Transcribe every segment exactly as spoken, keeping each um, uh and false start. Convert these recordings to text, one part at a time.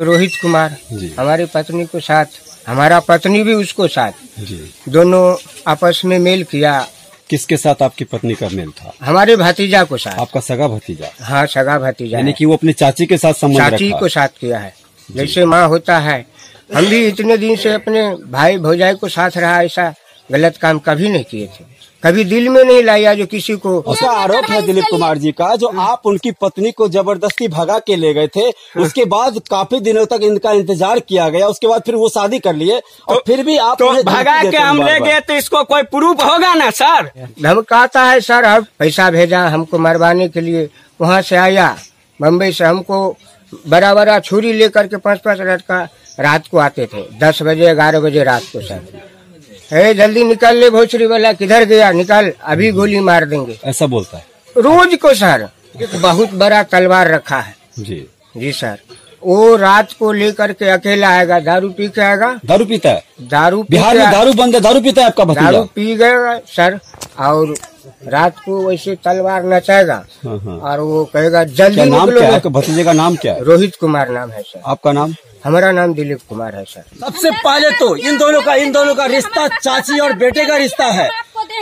रोहित कुमार हमारी पत्नी को साथ, हमारा पत्नी भी उसको साथ जी। दोनों आपस में मेल किया। किसके साथ आपकी पत्नी का मेल था? हमारे भतीजा को साथ। आपका सगा भतीजा? हाँ, सगा भतीजा, यानी कि वो अपने चाची के साथ संबंध रखा। चाची को साथ किया है जैसे माँ होता है। हम भी इतने दिन से अपने भाई भौजाई को साथ रहा, ऐसा गलत काम कभी नहीं किए थे, कभी दिल में नहीं लाया जो किसी को। उसका आरोप है दिलीप कुमार जी का, जो आप उनकी पत्नी को जबरदस्ती भगा के ले गए थे, उसके बाद काफी दिनों तक इनका इंतजार किया गया, उसके बाद फिर वो शादी कर लिए और तो, फिर भी आप तो भगा के हम ले गए तो इसको कोई प्रूफ होगा ना सर? धमकाता है सर। अब पैसा भेजा हमको मरवाने के लिए, वहाँ से आया बम्बई से, हमको बड़ा बड़ा छुरी लेकर के पाँच पाँच रात का रात को आते थे, दस बजे ग्यारह बजे रात को सर। अरे जल्दी निकाल ले भोसड़ी वाला, किधर गया, निकाल, अभी गोली मार देंगे, ऐसा बोलता है रोज को सर। एक बहुत बड़ा तलवार रखा है जी जी सर, वो रात को लेकर के अकेला आएगा, दारू पी के आएगा। दारू पीता है? दारू बिहार में दारू बंद है, दारू पीता है आपका भतीजा? दारू पी गया सर, और रात को वैसे तलवार नचाएगा और वो कहेगा जल्दी निकलो। भतीजे का नाम क्या है? रोहित कुमार नाम है सर। आपका नाम? हमारा नाम दिलीप कुमार है सर। सबसे पहले तो इन दोनों का इन दोनों का रिश्ता चाची और बेटे का रिश्ता है।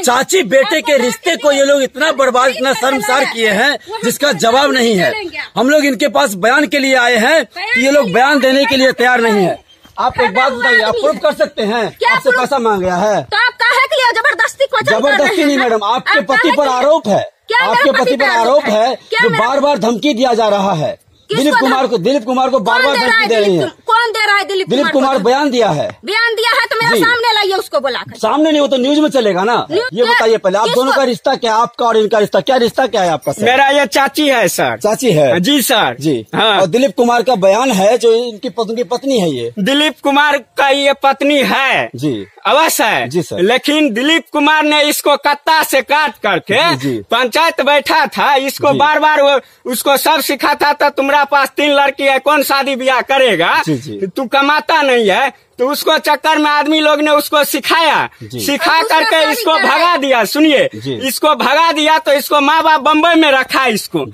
चाची बेटे के रिश्ते को ये लोग इतना बर्बाद, इतना शर्मसार किए हैं जिसका जवाब नहीं है। हम लोग इनके पास बयान के लिए आए हैं कि ये लोग बयान देने के लिए तैयार नहीं है। आप एक बात बताइए, आप प्रूफ कर सकते हैं? आपसे पैसा मांग रहा है तो आप कहे के लिए जबरदस्ती? जबरदस्ती नहीं मैडम, आपके पति पर आरोप है, आपके पति पर आरोप है जो बार बार धमकी दिया जा रहा है दिलीप कुमार को। दिलीप कुमार को बार बार धमकी दे रही है। कौन दे रहा है? दिलीप दिलीप कुमार बयान दिया है, बयान दिया है तो मेरे सामने लाइए उसको बोला। सामने नहीं, वो तो न्यूज में चलेगा ना। ये बताइए पहले आप दोनों का रिश्ता क्या है, आपका और इनका रिश्ता क्या? रिश्ता क्या है आपका? मेरा ये चाची है सर। चाची है जी सर जी। और दिलीप कुमार का बयान है जो इनकी पत्नी पत्नी है। ये दिलीप कुमार का ये पत्नी है जी, अवश्य है जी सर। लेकिन दिलीप कुमार ने इसको कत्ता से काट करके पंचायत बैठा था, इसको बार बार उसको सब सिखाता था, तुम्हारा पास तीन लड़की है, कौन शादी ब्याह करेगा, तू कमाता नहीं है, तो उसको चक्कर में आदमी लोग ने उसको सिखाया, सिखा करके इसको भगा दिया। सुनिए, इसको भगा दिया तो इसको माँ बाप बम्बई में रखा, इसको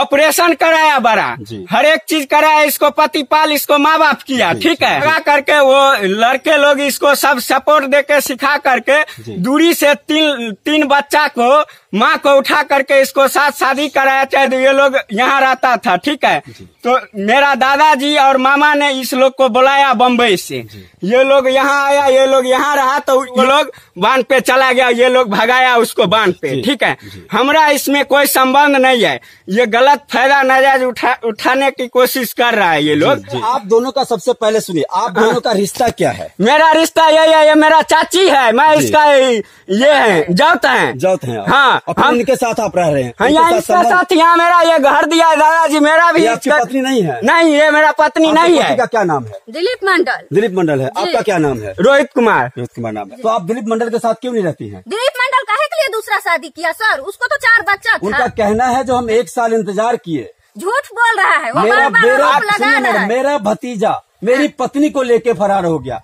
ऑपरेशन कराया, बड़ा हर एक चीज कराया, इसको पतिपाल इसको माँ बाप किया, ठीक है। भगा करके वो लड़के लोग इसको सब सपोर्ट देके सिखा करके दूरी से तीन तीन बच्चा को माँ को उठा करके इसको साथ शादी कराया। चाहे ये लोग यहाँ रहता था, ठीक है। तो मेरा दादाजी और मामा ने इस लोग को बुलाया बम्बई से, ये लोग यहाँ आया, ये लोग यहाँ रहा, तो वो लोग बांध पे चला गया, ये लोग भगाया उसको बांध पे, ठीक है। हमारा इसमें कोई संबंध नहीं है, ये गलत फायदा नाजायज उठा, उठाने की कोशिश कर रहा है ये लोग। आप दोनों का सबसे पहले सुनिए, आप दोनों का रिश्ता क्या है? मेरा रिश्ता यही है, ये मेरा चाची है, मैं इसका ये है जौत है, जौत है। हाँ, हम इनके साथ आप रह रहे हैं यहाँ, इसके साथ यहाँ मेरा ये घर दिया है दादाजी। मेरा भी पत्नी नहीं है? नहीं, ये मेरा पत्नी नहीं है। क्या नाम है? दिलीप मंडल। दिलीप मंडल है। आपका क्या नाम है? रोहित कुमार। रोहित कुमार नाम है। तो आप दिलीप मंडल के साथ क्यों नहीं रहती हैं? दिलीप मंडल काहे के लिए दूसरा शादी किया सर? उसको तो चार बच्चा था। उनका कहना है जो हम एक साल इंतजार किए। झूठ बोल रहा है, वो मेरा, मेरा, लगा रहा है। मेरा भतीजा मेरी पत्नी को लेके फरार हो गया,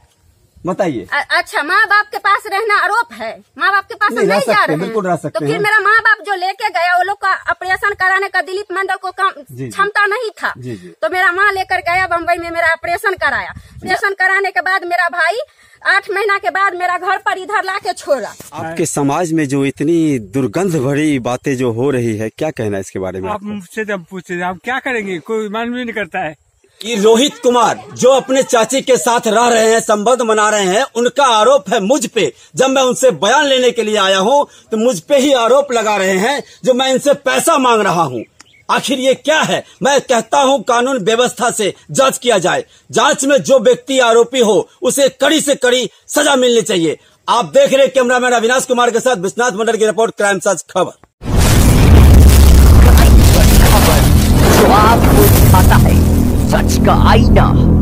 बताइए। अच्छा, माँ बाप के पास रहना आरोप है? माँ बाप के पास नहीं, नहीं जा रहे हैं, बिल्कुल रह सकते। तो फिर मेरा माँ बाप जो लेके गया, वो लोग का ऑपरेशन कराने का दिलीप मंडल को क्षमता नहीं था, जी जी। तो मेरा माँ लेकर गया बम्बई में, मेरा ऑपरेशन कराया। ऑपरेशन कराने के बाद मेरा भाई आठ महीना के बाद मेरा घर पर इधर लाके छोड़ा। आपके समाज में जो इतनी दुर्गंध भरी बातें जो हो रही है, क्या कहना है इसके बारे में? आप मुझसे जब पूछे आप क्या करेंगे, कोई मान भी नहीं करता है। कि रोहित कुमार जो अपने चाची के साथ रह रहे हैं, संबंध बना रहे हैं, उनका आरोप है मुझ पे। जब मैं उनसे बयान लेने के लिए आया हूं तो मुझ पे ही आरोप लगा रहे हैं जो मैं इनसे पैसा मांग रहा हूं। आखिर ये क्या है? मैं कहता हूं कानून व्यवस्था से जांच किया जाए, जांच में जो व्यक्ति आरोपी हो उसे कड़ी से कड़ी सजा मिलनी चाहिए। आप देख रहे कैमरामैन अविनाश कुमार के साथ विश्वनाथ मंडल की रिपोर्ट, क्राइम सच खबर। सच का आईना।